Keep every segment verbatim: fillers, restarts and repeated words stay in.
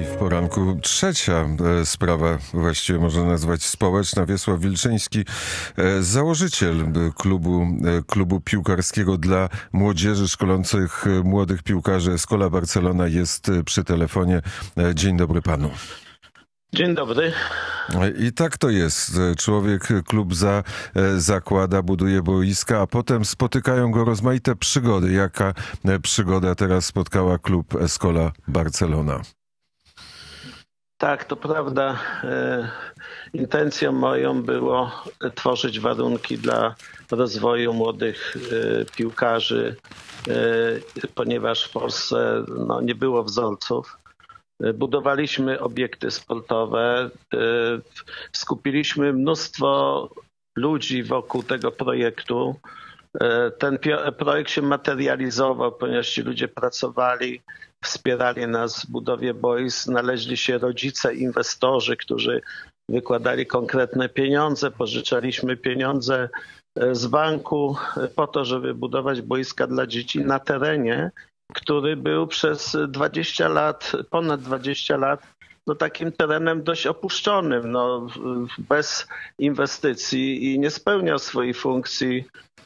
I w poranku trzecia sprawa, właściwie można nazwać społeczna. Wiesław Wilczyński, założyciel klubu, klubu piłkarskiego dla młodzieży szkolących młodych piłkarzy Escola Barcelona, jest przy telefonie. Dzień dobry panu. Dzień dobry. I tak to jest. Człowiek klub za, zakłada, buduje boiska, a potem spotykają go rozmaite przygody. Jaka przygoda teraz spotkała klub Escola Barcelona? Tak, to prawda. Intencją moją było tworzyć warunki dla rozwoju młodych piłkarzy, ponieważ w Polsce no, nie było wzorców. Budowaliśmy obiekty sportowe, skupiliśmy mnóstwo ludzi wokół tego projektu. Ten projekt się materializował, ponieważ ci ludzie pracowali, wspierali nas w budowie boisk. Znaleźli się rodzice, inwestorzy, którzy wykładali konkretne pieniądze. Pożyczaliśmy pieniądze z banku po to, żeby budować boiska dla dzieci na terenie, który był przez dwadzieścia lat, ponad dwadzieścia lat, no takim terenem dość opuszczonym, no, bez inwestycji i nie spełniał swojej funkcji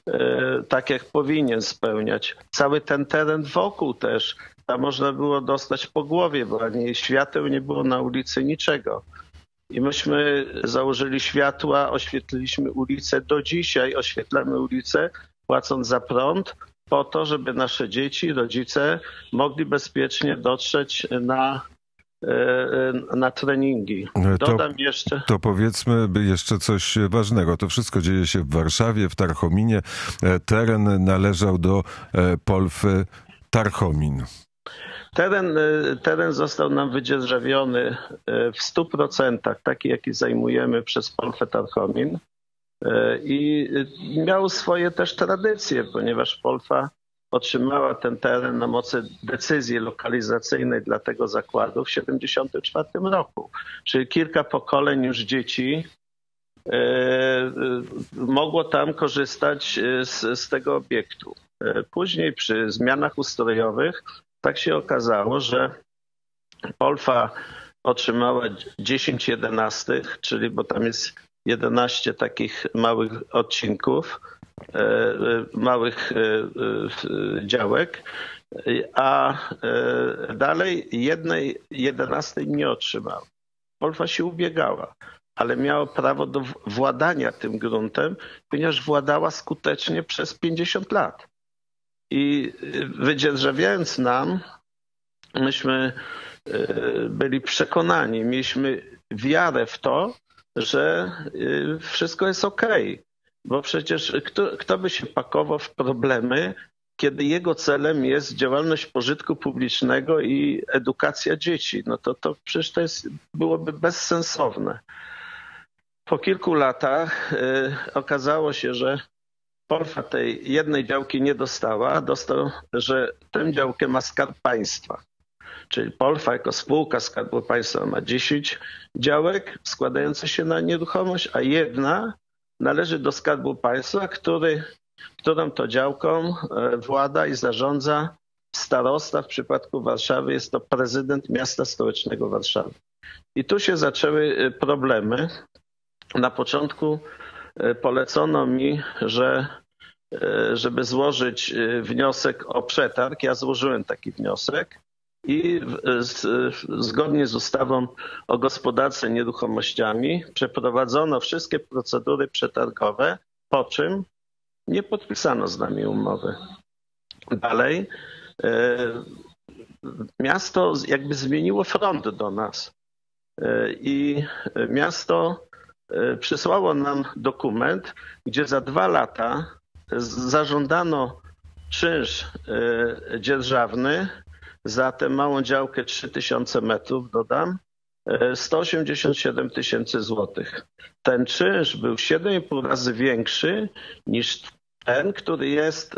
e, tak, jak powinien spełniać. Cały ten teren wokół też, tam można było dostać po głowie, bo ani świateł nie było na ulicy, niczego. I myśmy założyli światła, oświetliliśmy ulicę, do dzisiaj oświetlamy ulicę, płacąc za prąd, po to, żeby nasze dzieci, rodzice mogli bezpiecznie dotrzeć na, na treningi. Dodam to, jeszcze... to powiedzmy jeszcze coś ważnego. To wszystko dzieje się w Warszawie, w Tarchominie. Teren należał do Polfy Tarchomin. Teren, teren został nam wydzierżawiony w stu procentach, taki jaki zajmujemy przez Polfę Tarchomin. I miał swoje też tradycje, ponieważ Polfa otrzymała ten teren na mocy decyzji lokalizacyjnej dla tego zakładu w tysiąc dziewięćset siedemdziesiątym czwartym roku. Czyli kilka pokoleń już dzieci mogło tam korzystać z, z tego obiektu. Później przy zmianach ustrojowych tak się okazało, że Polfa otrzymała dziesięć jedenastych, czyli bo tam jest jedenaście takich małych odcinków, małych działek, a dalej jednej jedenastej nie otrzymał. Polfa się ubiegała, ale miała prawo do władania tym gruntem, ponieważ władała skutecznie przez pięćdziesiąt lat. I wydzierżawiając nam, myśmy byli przekonani, mieliśmy wiarę w to, że wszystko jest okej, okay, bo przecież kto, kto by się pakował w problemy, kiedy jego celem jest działalność pożytku publicznego i edukacja dzieci. No to, to przecież to jest, byłoby bezsensowne. Po kilku latach y, okazało się, że Polfa tej jednej działki nie dostała, dostał, że tę działkę ma Skarb Państwa. Czyli Polfa jako spółka Skarbu Państwa ma dziesięć działek składających się na nieruchomość, a jedna należy do Skarbu Państwa, który, którą to działką włada i zarządza starosta. W przypadku Warszawy jest to prezydent miasta stołecznego Warszawy. I tu się zaczęły problemy. Na początku polecono mi, że żeby złożyć wniosek o przetarg. Ja złożyłem taki wniosek. I z, zgodnie z ustawą o gospodarce nieruchomościami przeprowadzono wszystkie procedury przetargowe, po czym nie podpisano z nami umowy. Dalej e, miasto jakby zmieniło front do nas e, i miasto e, przysłało nam dokument, gdzie za dwa lata zażądano czynsz e, dzierżawny za tę małą działkę trzy tysiące metrów, dodam, sto osiemdziesiąt siedem tysięcy złotych. Ten czynsz był siedem i pół razy większy niż ten, który jest,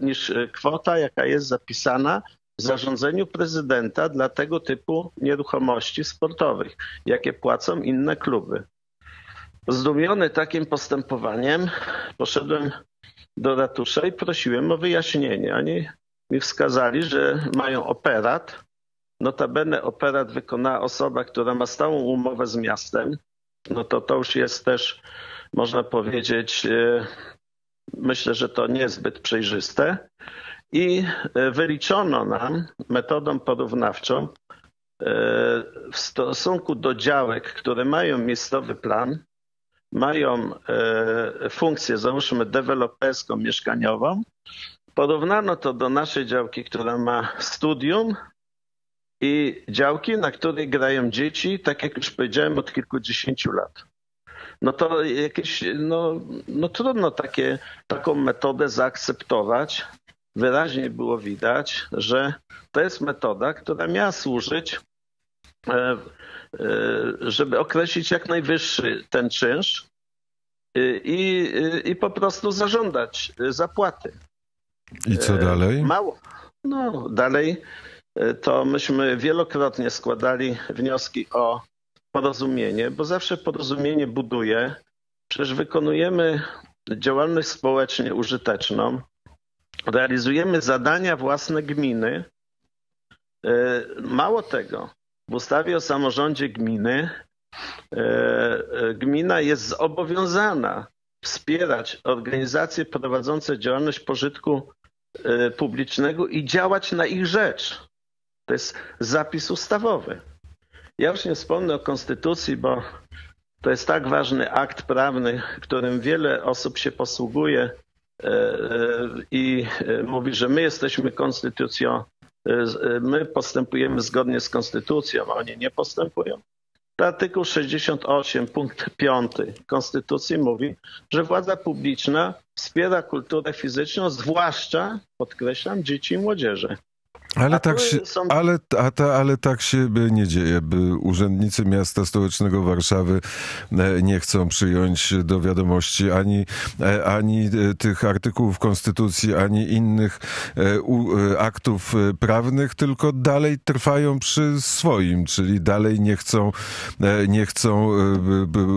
niż kwota, jaka jest zapisana w zarządzeniu prezydenta dla tego typu nieruchomości sportowych, jakie płacą inne kluby. Zdumiony takim postępowaniem poszedłem do ratusza i prosiłem o wyjaśnienie. Oni mi wskazali, że mają operat Notabene operat wykonała osoba, która ma stałą umowę z miastem. No to to już jest też, można powiedzieć, myślę, że to niezbyt przejrzyste. I wyliczono nam metodą porównawczą w stosunku do działek, które mają miejscowy plan, mają funkcję, załóżmy, deweloperską, mieszkaniową. Porównano to do naszej działki, która ma studium i działki, na której grają dzieci, tak jak już powiedziałem, od kilkudziesięciu lat. No to jakieś, no, no trudno takie, taką metodę zaakceptować. Wyraźnie było widać, że to jest metoda, która miała służyć, żeby określić jak najwyższy ten czynsz i, i po prostu zażądać zapłaty. I co dalej? Mało. No dalej to myśmy wielokrotnie składali wnioski o porozumienie, bo zawsze porozumienie buduje. Przecież wykonujemy działalność społecznie użyteczną. Realizujemy zadania własne gminy. Mało tego, w ustawie o samorządzie gminy gmina jest zobowiązana wspierać organizacje prowadzące działalność pożytku publicznego i działać na ich rzecz. To jest zapis ustawowy. Ja już nie wspomnę o konstytucji, bo to jest tak ważny akt prawny, którym wiele osób się posługuje i mówi, że my jesteśmy konstytucją, my postępujemy zgodnie z konstytucją, a oni nie postępują. To artykuł sześćdziesiąty ósmy, punkt piąty konstytucji mówi, że władza publiczna wspiera kulturę fizyczną, zwłaszcza, podkreślam, dzieci i młodzieży. Ale, a tak się, są... ale, a ta, ale tak się nie dzieje. Urzędnicy miasta stołecznego Warszawy nie chcą przyjąć do wiadomości ani, ani tych artykułów konstytucji, ani innych aktów prawnych, tylko dalej trwają przy swoim, czyli dalej nie chcą, nie chcą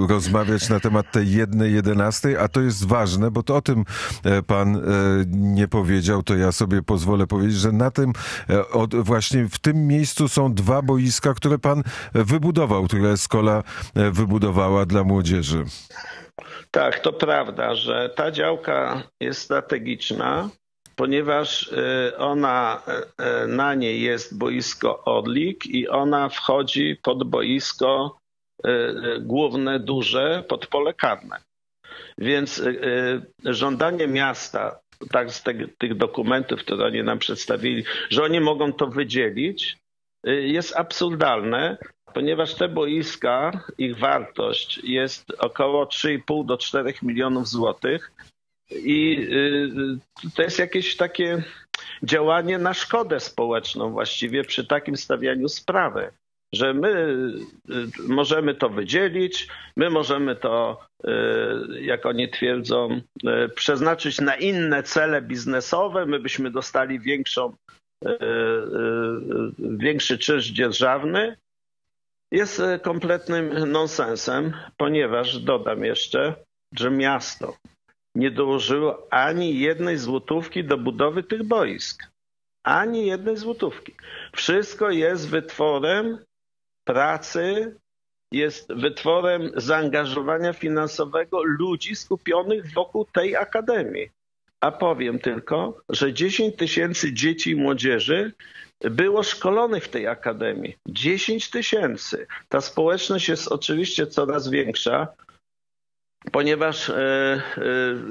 rozmawiać na temat tej jednej jedenastej, a to jest ważne, bo to o tym pan nie powiedział, to ja sobie pozwolę powiedzieć, że na tym Od, właśnie w tym miejscu są dwa boiska, które pan wybudował, które Escola wybudowała dla młodzieży. Tak, to prawda, że ta działka jest strategiczna, ponieważ ona, na niej jest boisko Orlik i ona wchodzi pod boisko główne, duże, pod pole karne. Więc żądanie miasta, tak z te, tych dokumentów, które oni nam przedstawili, że oni mogą to wydzielić, jest absurdalne, ponieważ te boiska, ich wartość jest około trzy i pół do czterech milionów złotych i to jest jakieś takie działanie na szkodę społeczną właściwie przy takim stawianiu sprawy, że my możemy to wydzielić, my możemy to, jak oni twierdzą, przeznaczyć na inne cele biznesowe, my byśmy dostali większą, większy czynsz dzierżawny. Jest kompletnym nonsensem, ponieważ dodam jeszcze, że miasto nie dołożyło ani jednej złotówki do budowy tych boisk. Ani jednej złotówki. Wszystko jest wytworem pracy, jest wytworem zaangażowania finansowego ludzi skupionych wokół tej akademii. A powiem tylko, że dziesięć tysięcy dzieci i młodzieży było szkolonych w tej akademii. dziesięć tysięcy. Ta społeczność jest oczywiście coraz większa, ponieważ e, e,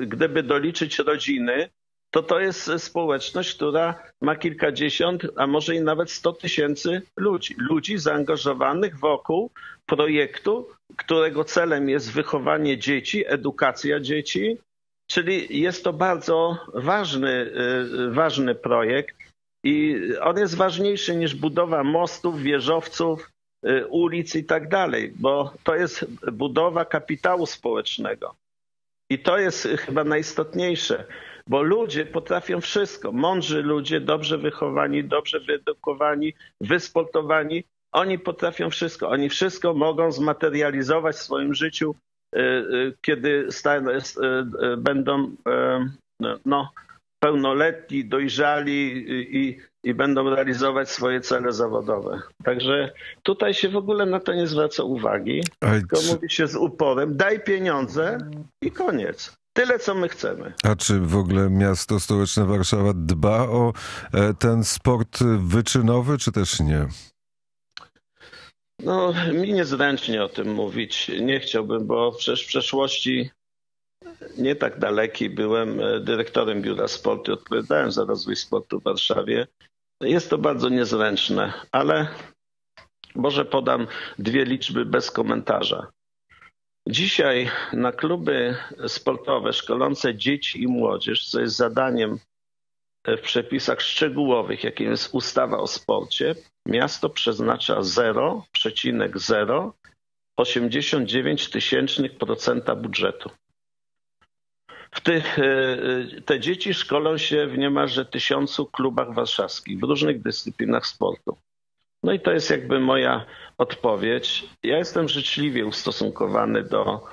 gdyby doliczyć rodziny, to to jest społeczność, która ma kilkadziesiąt, a może i nawet sto tysięcy ludzi. Ludzi zaangażowanych wokół projektu, którego celem jest wychowanie dzieci, edukacja dzieci. Czyli jest to bardzo ważny, ważny projekt i on jest ważniejszy niż budowa mostów, wieżowców, ulic i tak dalej, bo to jest budowa kapitału społecznego. I to jest chyba najistotniejsze. Bo ludzie potrafią wszystko. Mądrzy ludzie, dobrze wychowani, dobrze wyedukowani, wysportowani. Oni potrafią wszystko. Oni wszystko mogą zmaterializować w swoim życiu, kiedy będą no, pełnoletni, dojrzali i i będą realizować swoje cele zawodowe. Także tutaj się w ogóle na to nie zwraca uwagi. Tylko czy... mówi się z uporem, daj pieniądze i koniec. Tyle, co my chcemy. A czy w ogóle miasto stołeczne Warszawa dba o ten sport wyczynowy, czy też nie? No, mi niezręcznie o tym mówić. Nie chciałbym, bo przecież w przeszłości nie tak daleki byłem dyrektorem Biura Sportu, odpowiadałem za rozwój sportu w Warszawie. Jest to bardzo niezręczne, ale może podam dwie liczby bez komentarza. Dzisiaj na kluby sportowe szkolące dzieci i młodzież, co jest zadaniem w przepisach szczegółowych, jakim jest ustawa o sporcie, miasto przeznacza zero przecinek zero osiemdziesiąt dziewięć tysięcznych procent budżetu. W tych, te dzieci szkolą się w niemalże tysiącu klubach warszawskich, w różnych dyscyplinach sportu. No i to jest jakby moja odpowiedź. Ja jestem życzliwie ustosunkowany do,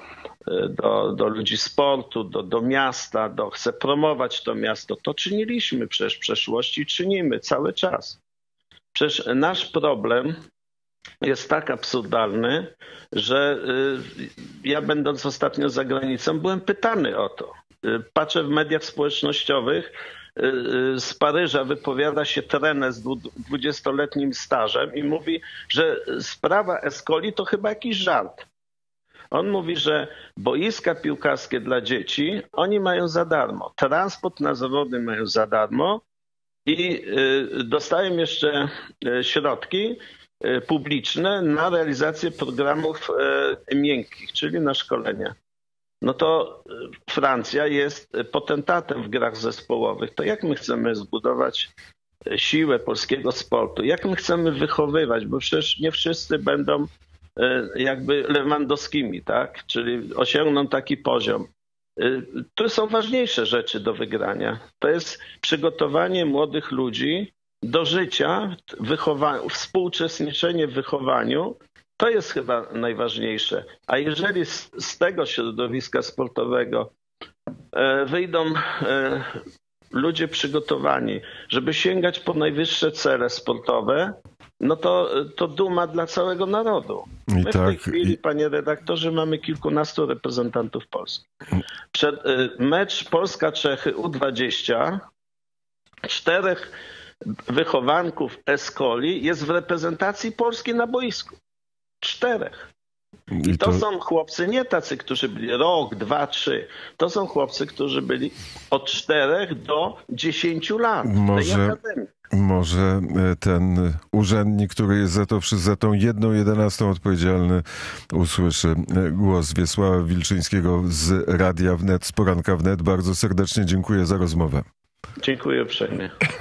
do, do ludzi sportu, do, do miasta, do, chcę promować to miasto. To czyniliśmy przecież w przeszłości, czynimy cały czas. Przecież nasz problem jest tak absurdalny, że ja będąc ostatnio za granicą byłem pytany o to. Patrzę w mediach społecznościowych, z Paryża wypowiada się trener z dwudziestoletnim stażem i mówi, że sprawa Escoli to chyba jakiś żart. On mówi, że boiska piłkarskie dla dzieci oni mają za darmo, transport na zawody mają za darmo i dostają jeszcze środki publiczne na realizację programów miękkich, czyli na szkolenia. No to Francja jest potentatem w grach zespołowych. To jak my chcemy zbudować siłę polskiego sportu? Jak my chcemy wychowywać? Bo przecież nie wszyscy będą jakby Lewandowskimi, tak? Czyli osiągną taki poziom. Tu są ważniejsze rzeczy do wygrania. To jest przygotowanie młodych ludzi do życia, współuczestniczenie w wychowaniu. To jest chyba najważniejsze. A jeżeli z, z tego środowiska sportowego wyjdą ludzie przygotowani, żeby sięgać po najwyższe cele sportowe, no to, to duma dla całego narodu. My I w tak, tej chwili, i... panie redaktorze, mamy kilkunastu reprezentantów Polski. Przed, mecz Polska-Czechy U dwadzieścia, czterech wychowanków Escoli jest w reprezentacji Polski na boisku. Czterech. I, I to, to są chłopcy nie tacy, którzy byli rok, dwa, trzy. To są chłopcy, którzy byli od czterech do dziesięciu lat. Może, może ten urzędnik, który jest za, to, za tą jedną jedenastą odpowiedzialny, usłyszy głos Wiesława Wilczyńskiego z Radia Wnet, z Poranka Wnet. Bardzo serdecznie dziękuję za rozmowę. Dziękuję uprzejmie.